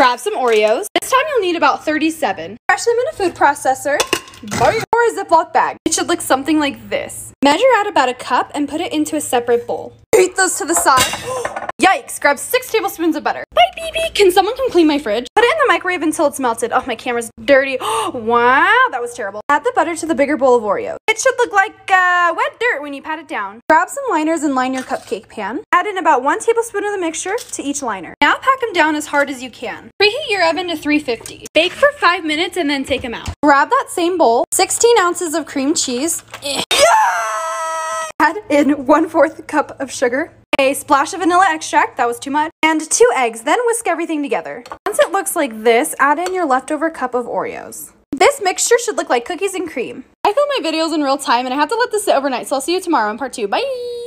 Grab some Oreos. This time you'll need about 37. Crush them in a food processor or a Ziploc bag. It should look something like this. Measure out about a cup and put it into a separate bowl. Heat those to the side. Yikes, grab 6 tablespoons of butter. Bye, BB, can someone come clean my fridge? Put it in the microwave until it's melted. Oh, my camera's dirty. Wow, that was terrible. Add the butter to the bigger bowl of Oreos. It should look like wet dirt when you pat it down. Grab some liners and line your cupcake pan. Add in about 1 tablespoon of the mixture to each liner. Now pack them down as hard as you can. Preheat your oven to 350. Bake for 5 minutes and then take them out. Grab that same bowl, 16 ounces of cream cheese. Yeah! Add in 1/4 cup of sugar, a splash of vanilla extract, that was too much, and 2 eggs, then whisk everything together. Once it looks like this, add in your leftover cup of Oreos. This mixture should look like cookies and cream. I film my videos in real time and I have to let this sit overnight, so I'll see you tomorrow in part 2. Bye!